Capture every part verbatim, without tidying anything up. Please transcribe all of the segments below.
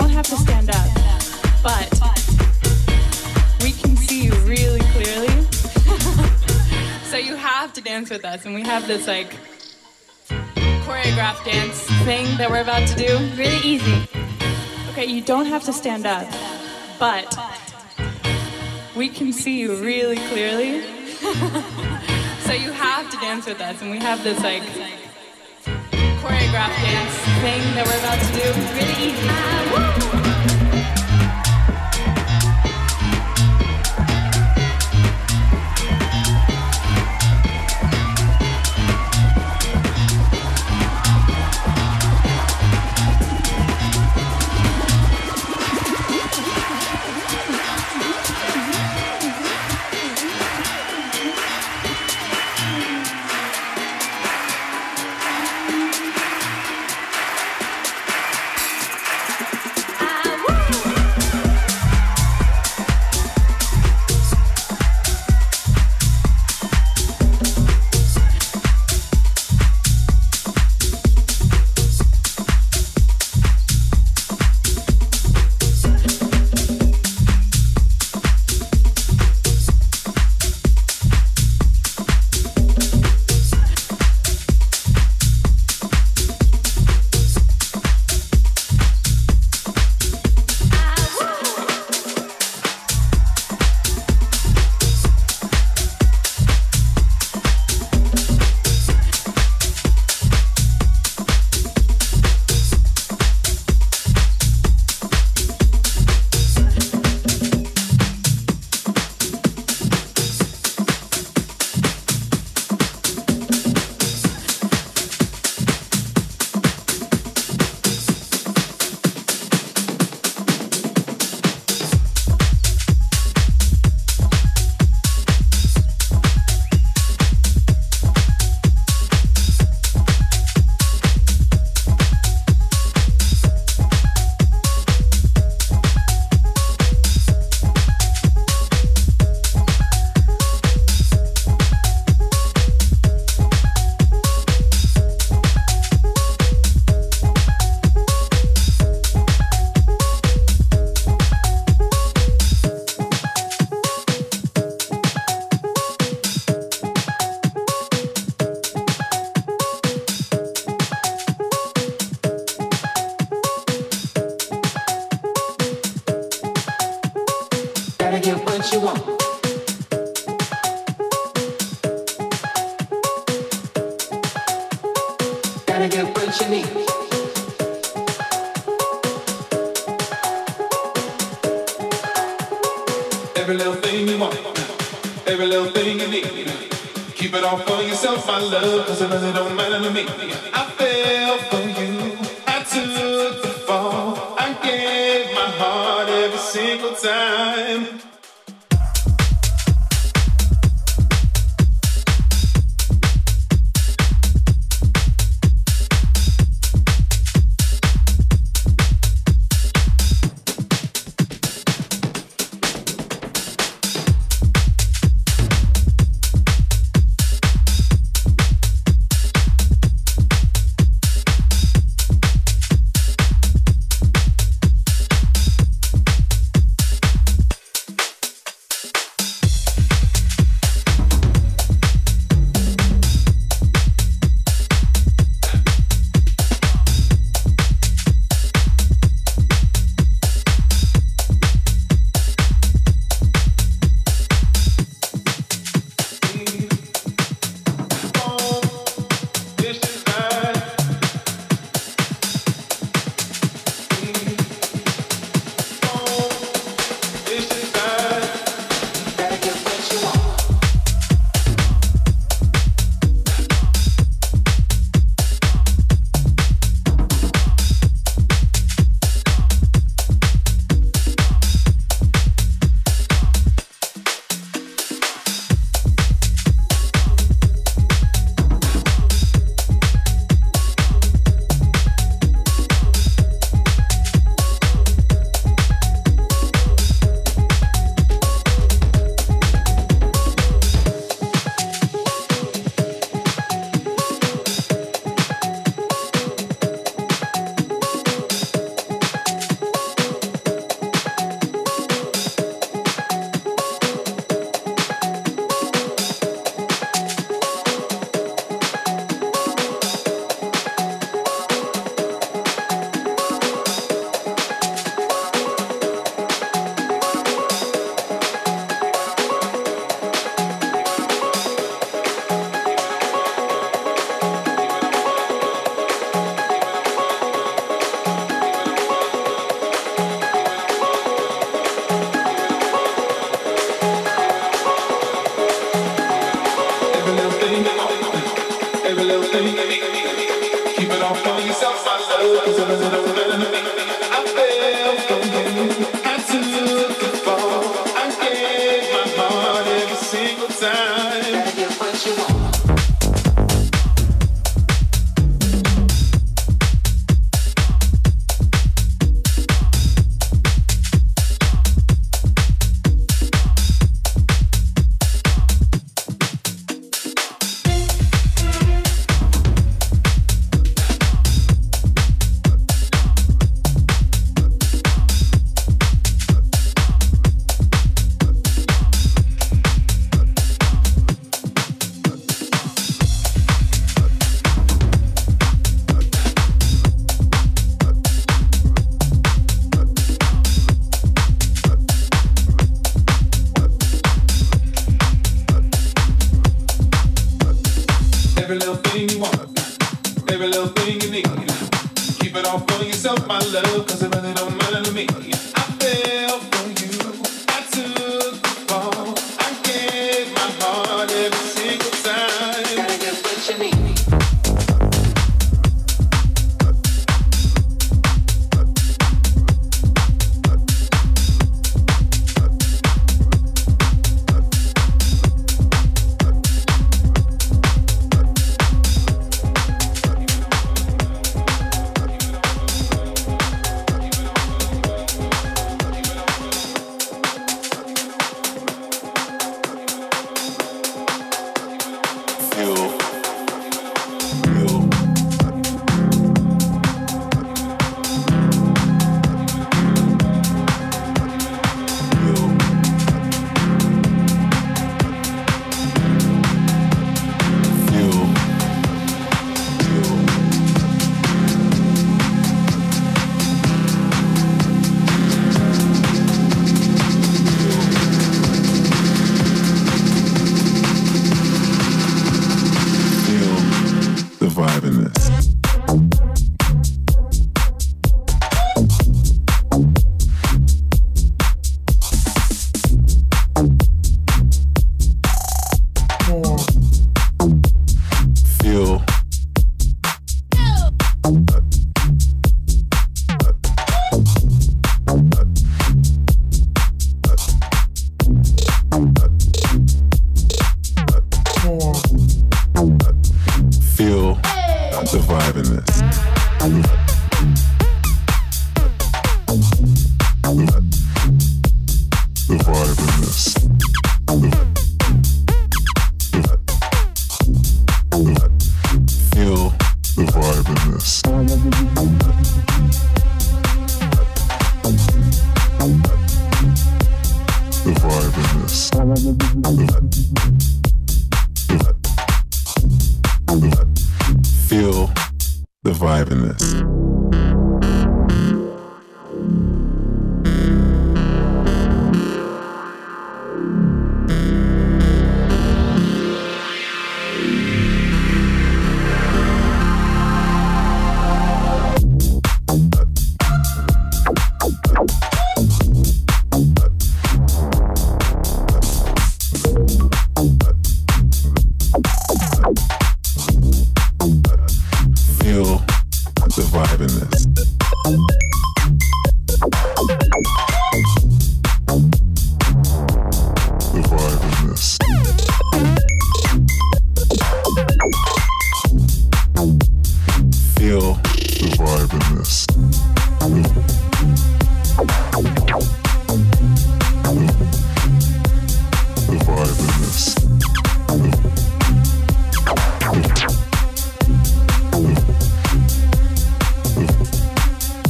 don't have to stand up, but we can see you really clearly. So you have to dance with us, and we have this like choreographed dance thing that we're about to do. Really easy. Okay, you don't have to stand up, but we can see you really clearly. So you have to dance with us, and we have this like choreographed dance thing that we're about to do. Really easy.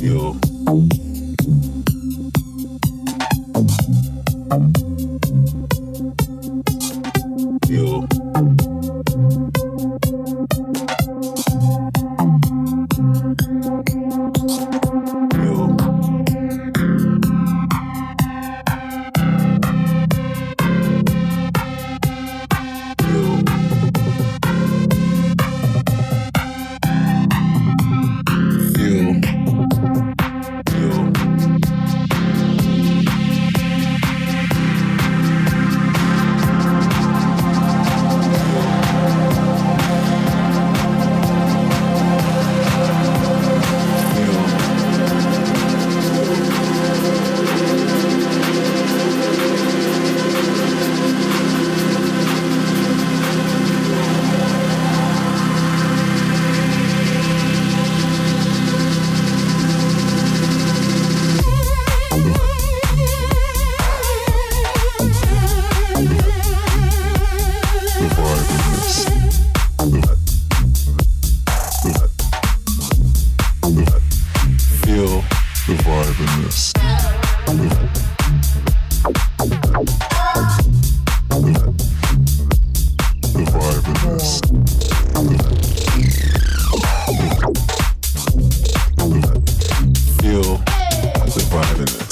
You. the vibe in this. The vibe in this. Feel the vibe in this.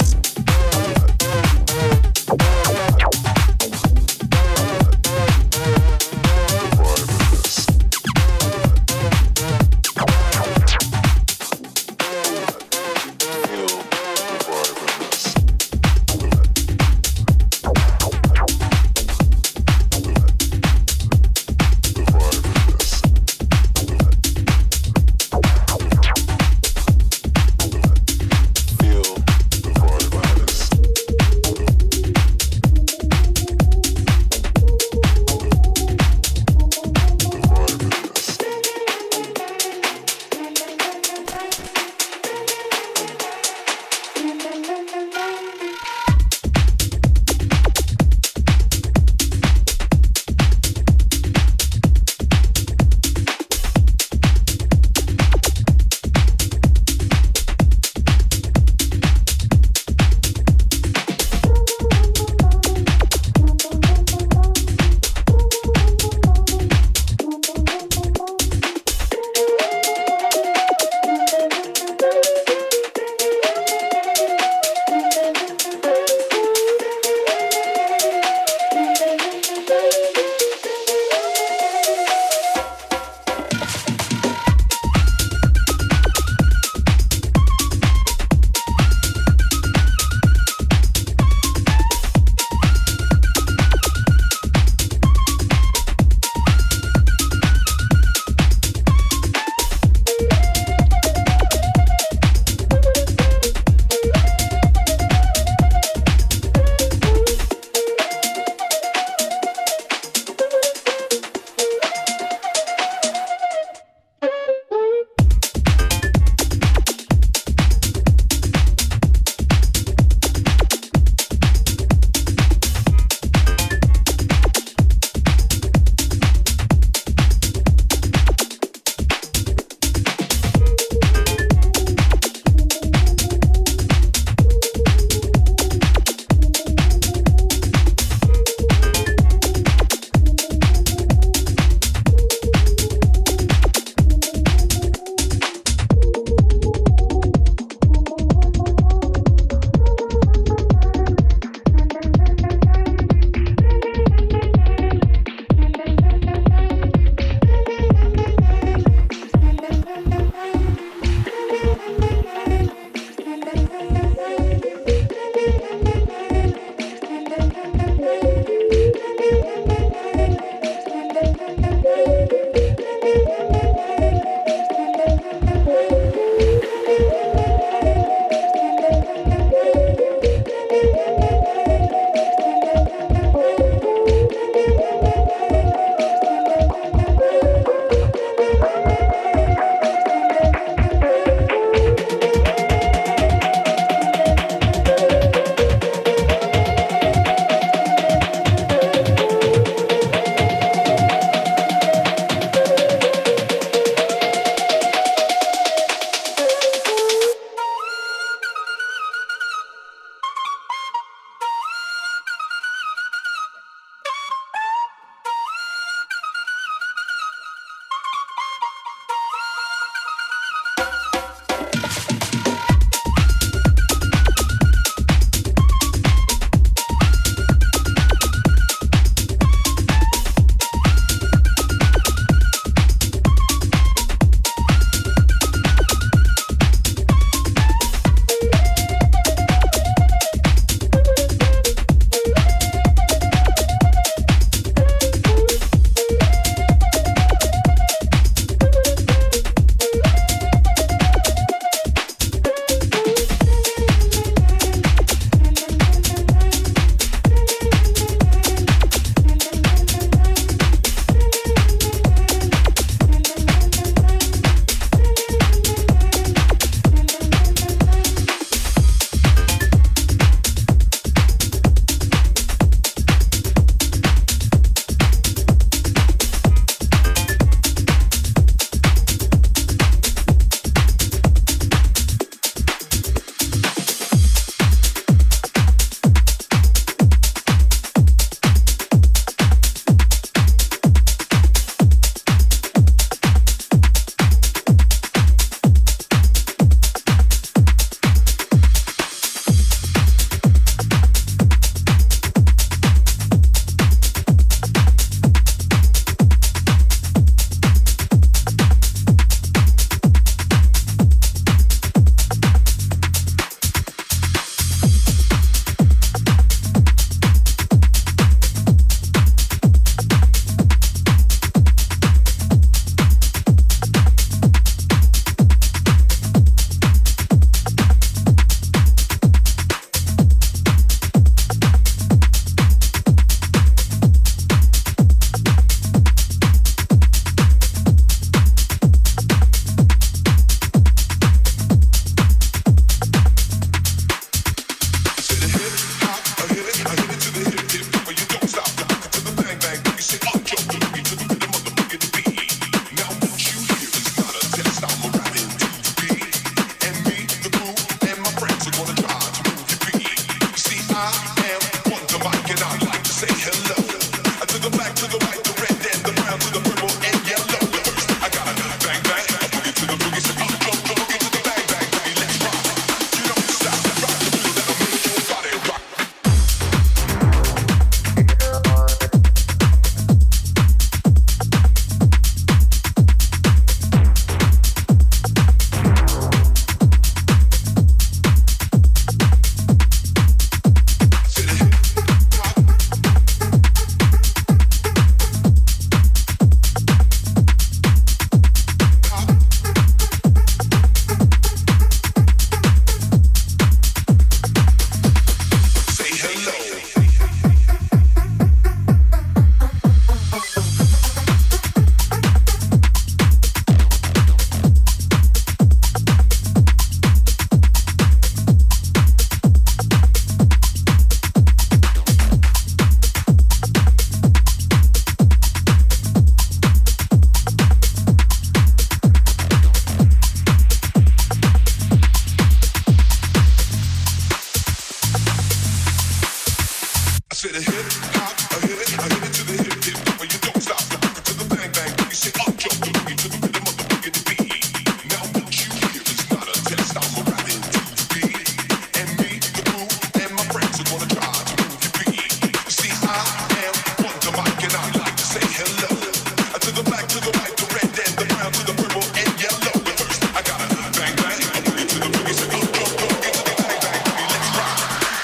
Said a hit, hop, I hit it, I hit it to the hip, hip, hop, you don't stop, now rock it to the bang, bang, boogie, say up, jump, the boogie, to the rhythm of the boogie, the beat. Now what you hear is not a test, I'm a riding to the beat, and me, the crew, and my friends are gonna try to move the beat. See, I am Wonder Mike, and I like to say hello, to the black, to the white, the red, and the brown, to the purple, and yellow. But first, I gotta bang, bang, I boogie to the boogie, say up, jump, the boogie, to the bang, bang, boogie, let's rock,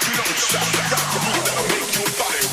you don't stop, rock the move that'll make your body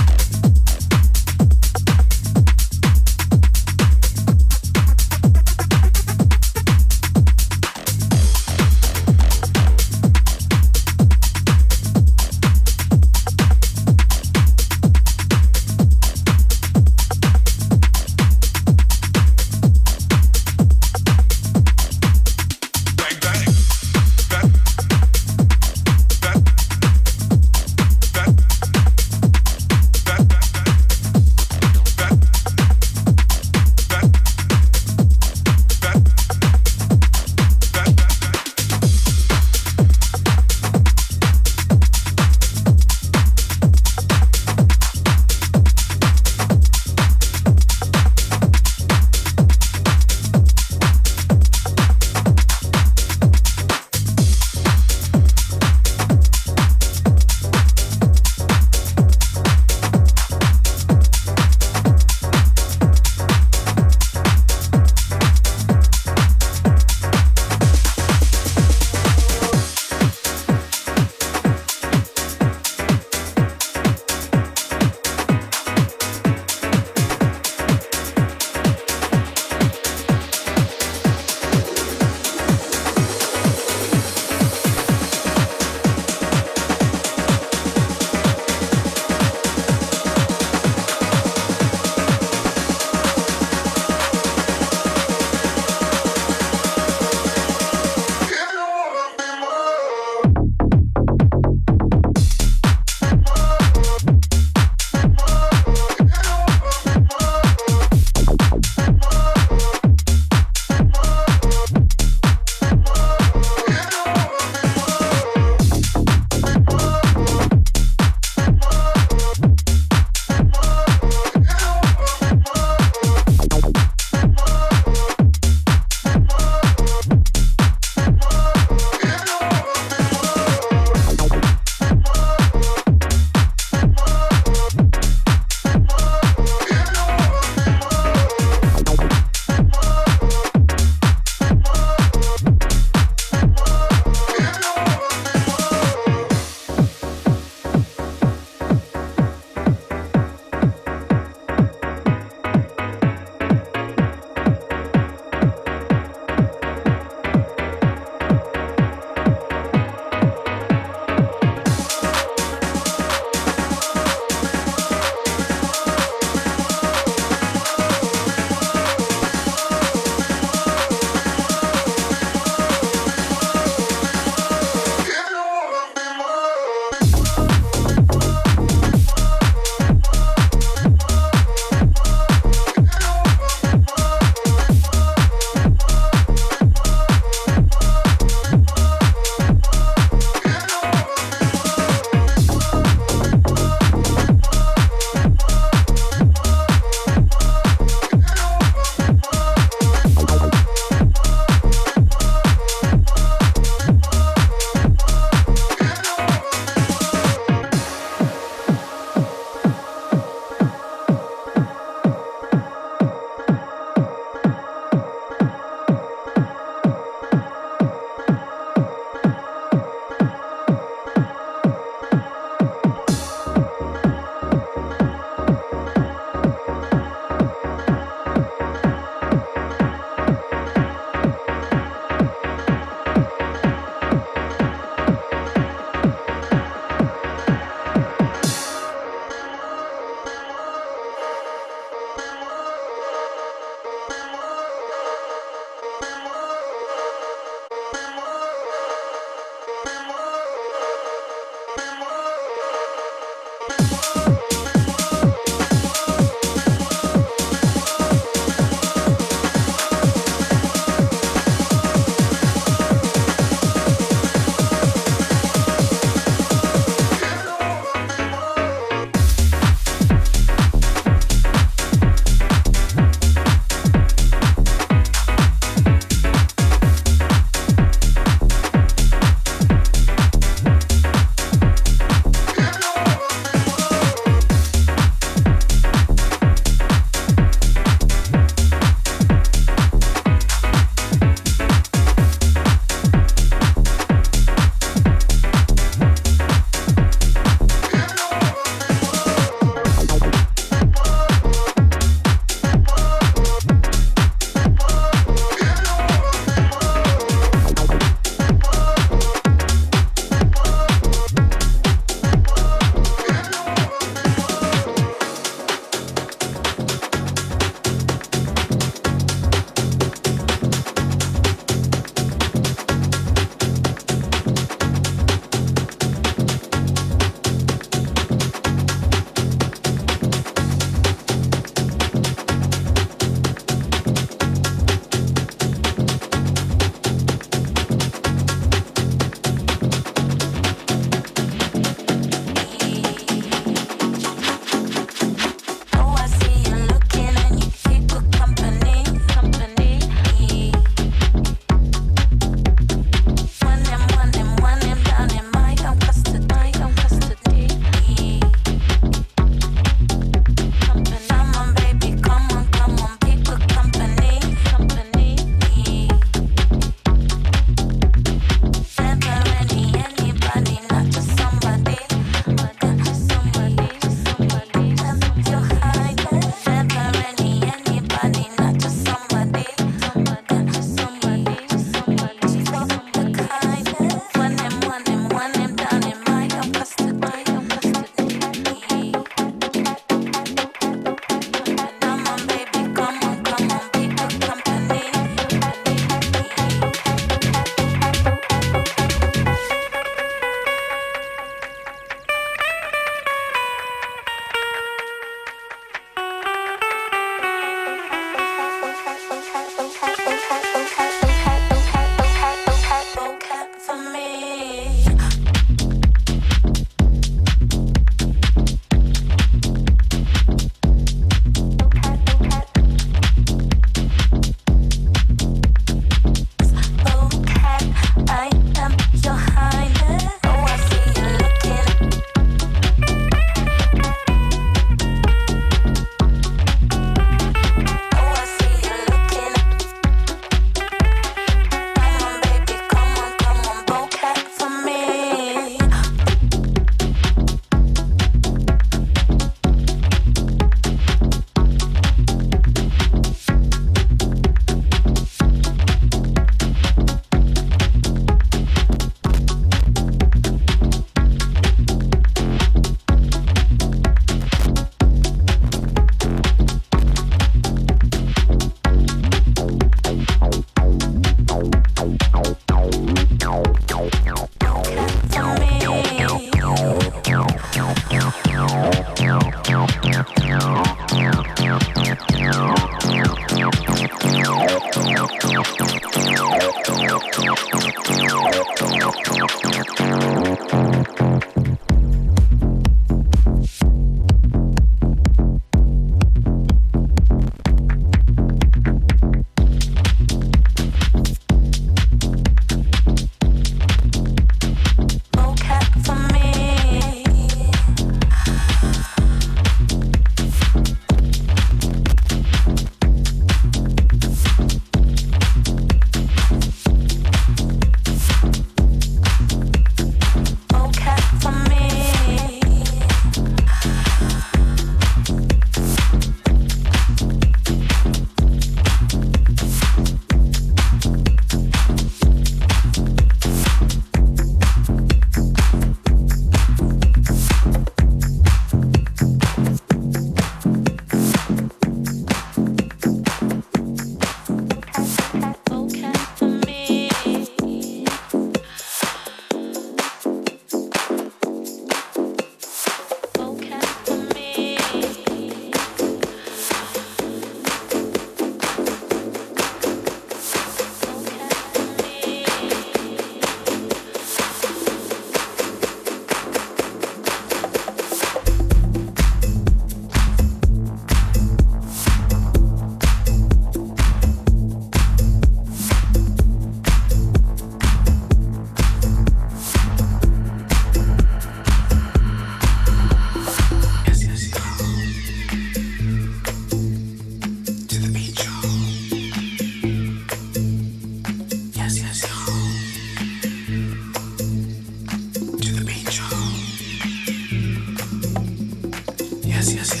yes, yes, yo.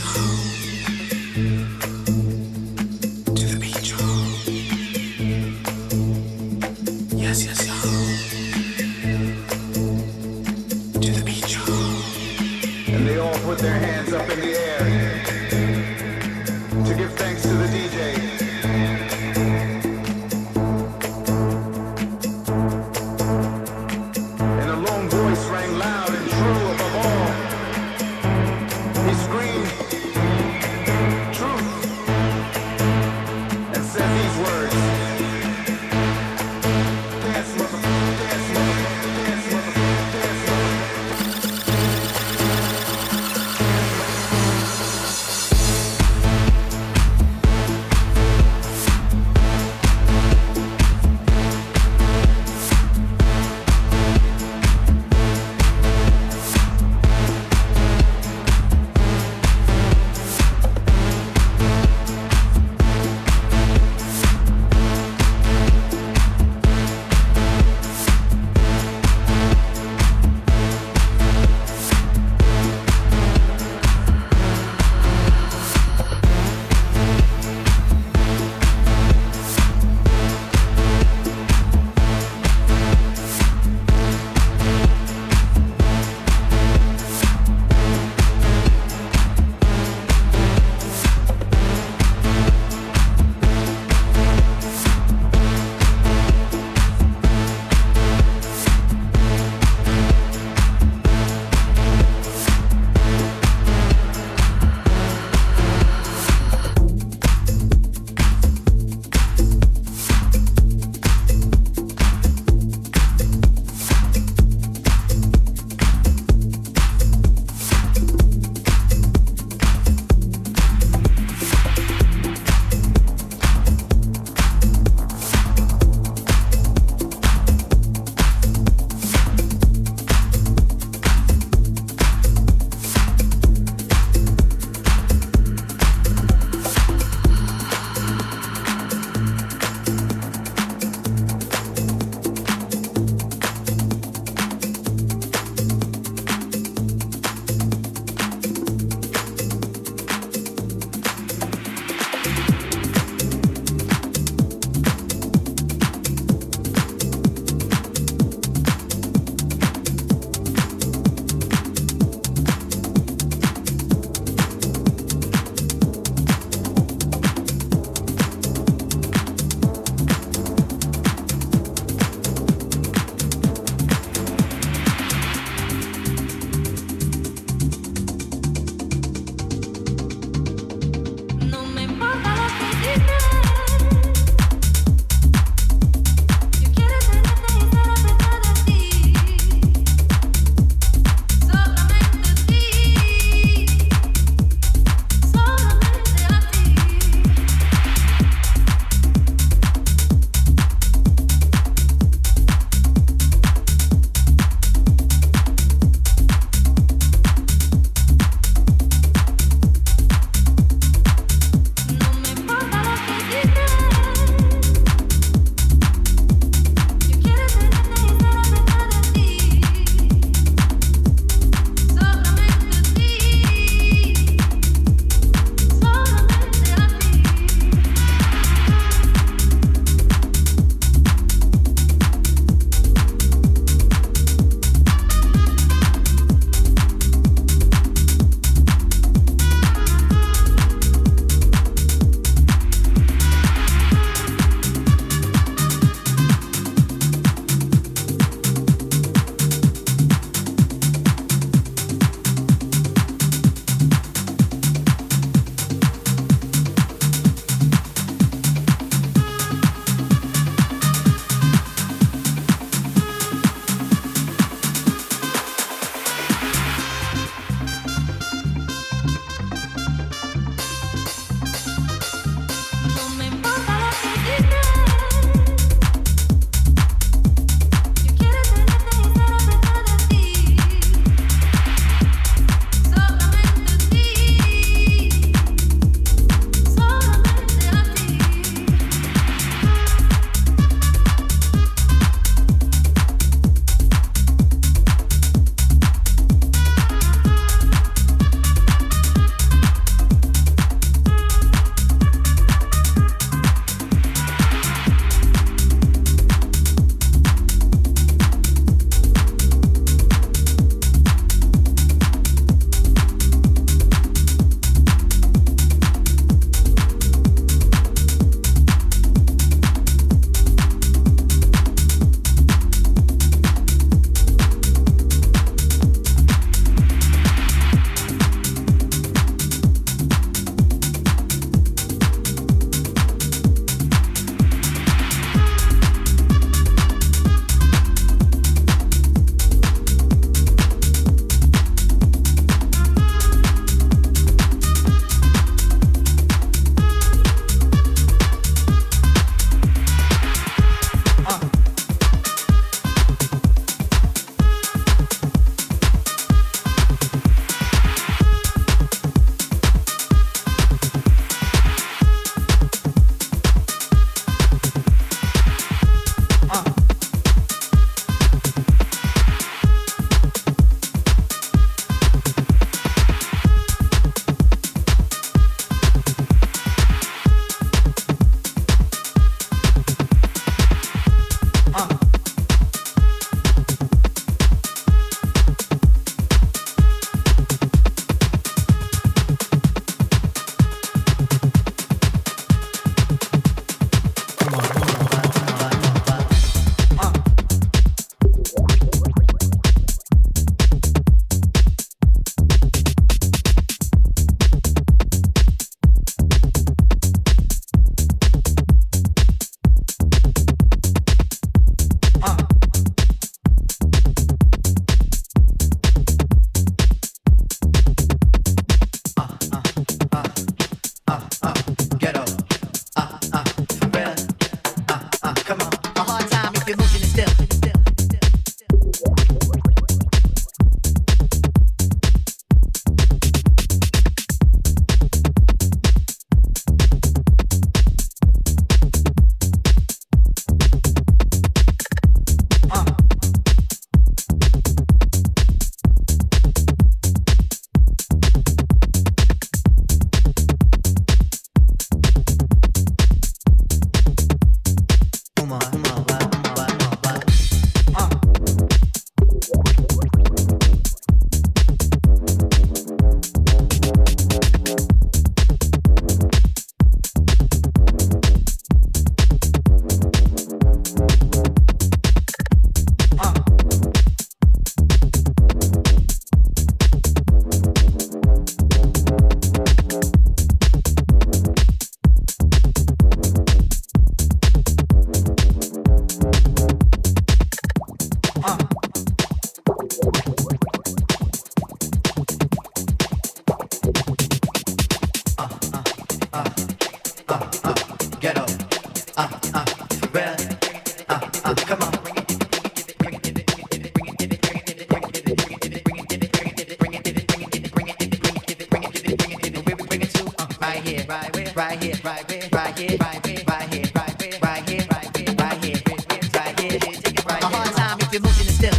To the beach, yo. Yes, yes, yo. To the beach, yo. And they all put their hands up in the air to give thanks to the D J. Loud and true above all, he screamed. right here, right here, right here, right here, right here, right here, right here, right here, right here, right here, right here, right here. Take it right here. A hard time if you're moving still.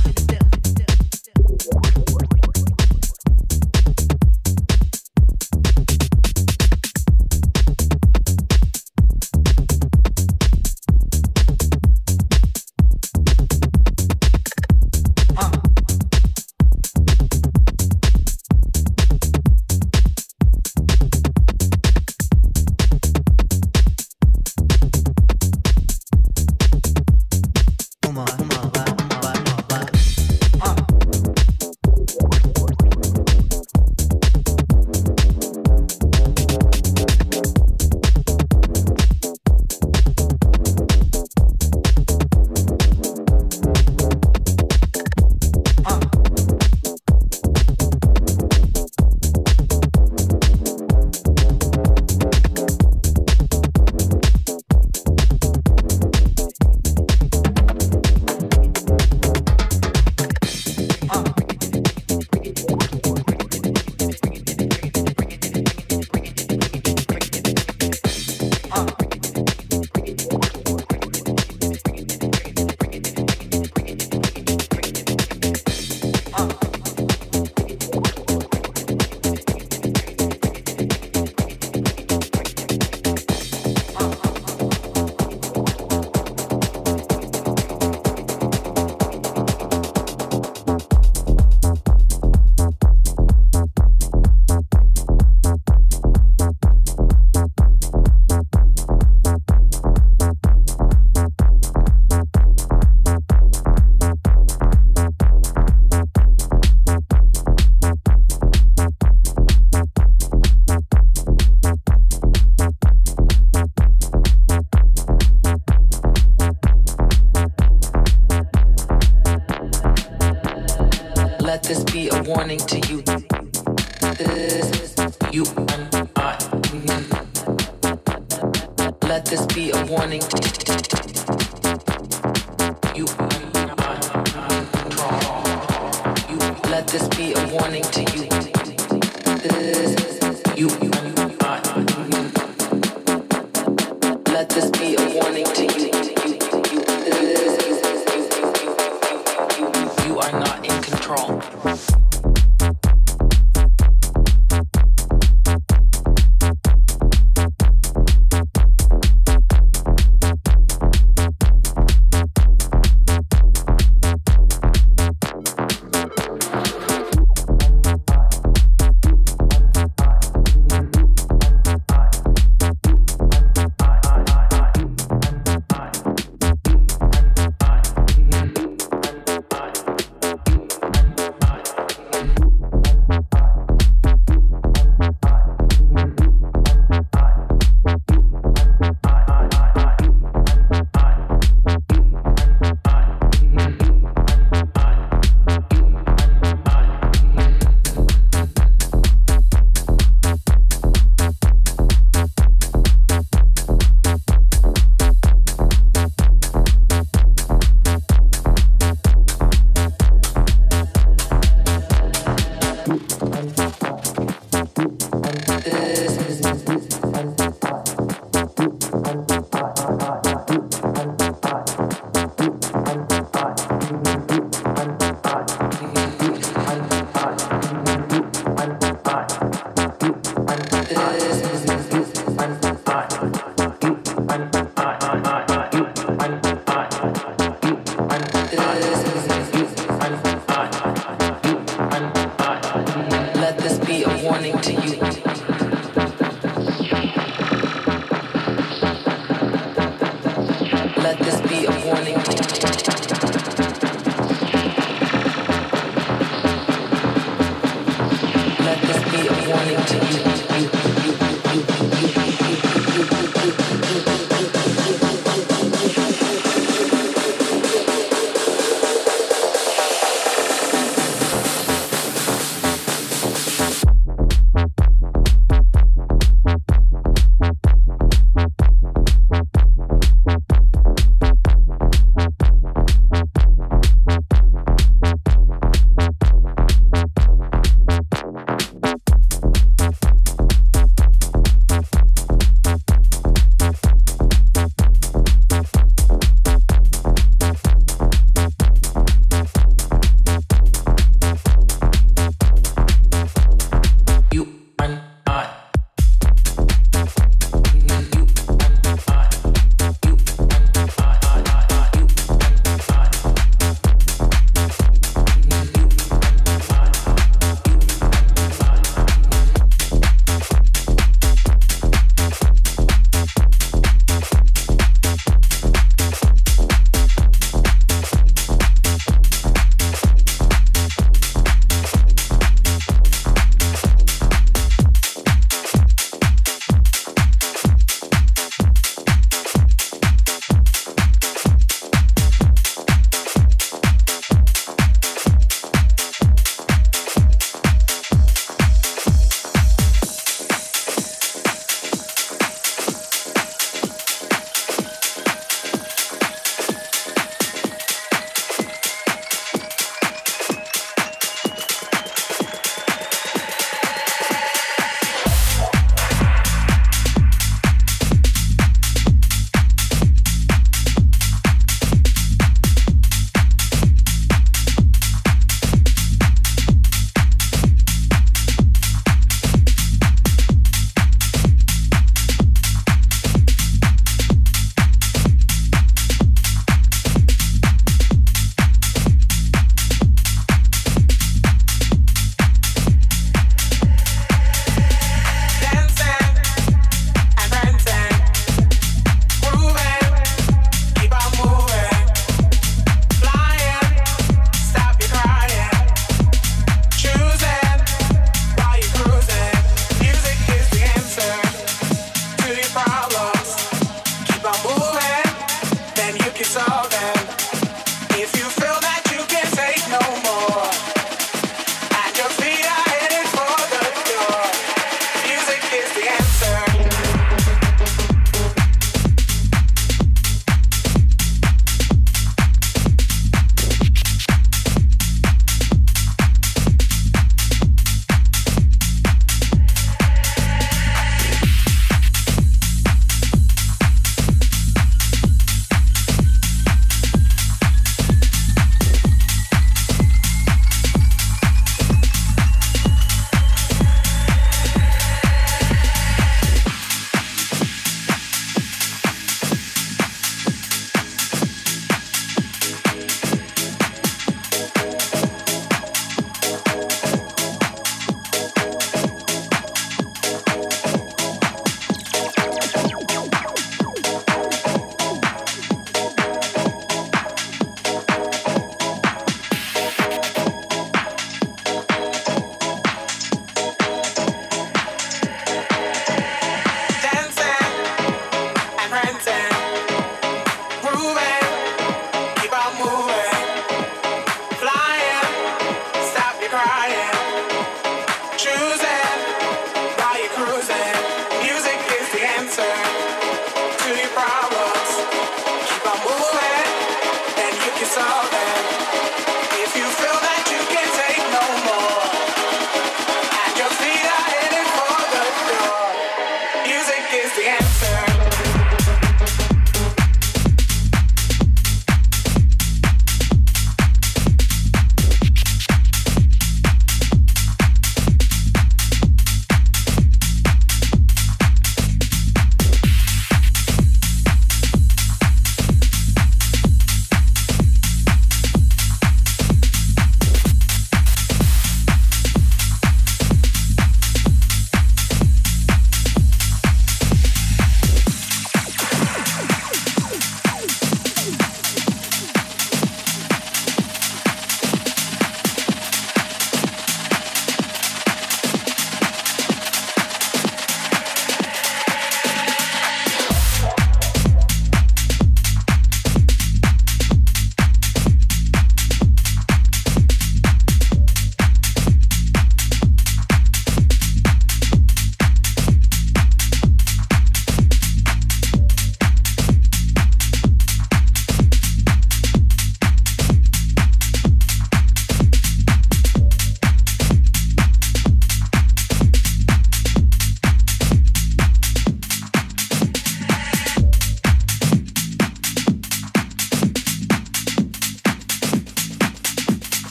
Warning to you, this, you are not. Let this be a warning to you. You are not in control. You, let this be a warning to you. This, you are not. Let this be a warning to you. You, this, you are not in control.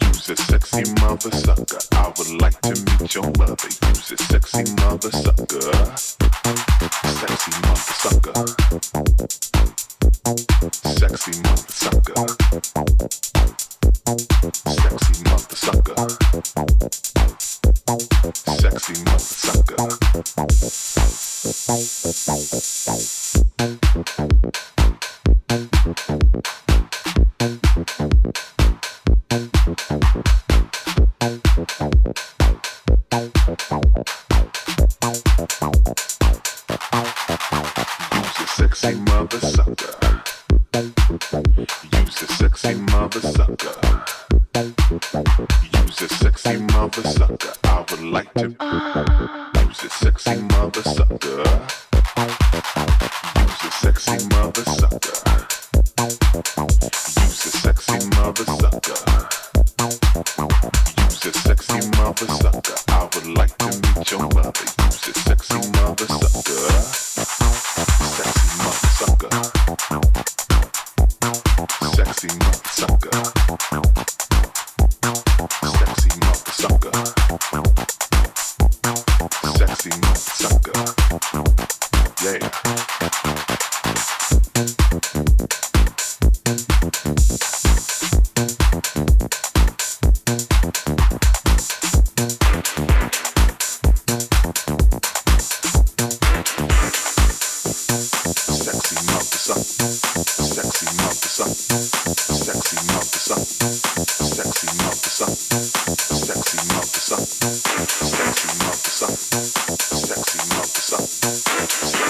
You's a sexy mother sucker. I would like to meet your mother. You's a sexy mother sucker. Sexy mother sucker. Sexy mother sucker. Sexy mother sucker. Sexy mother sucker. Sexy mother sucker, sexy mother sucker, sexy mother sucker.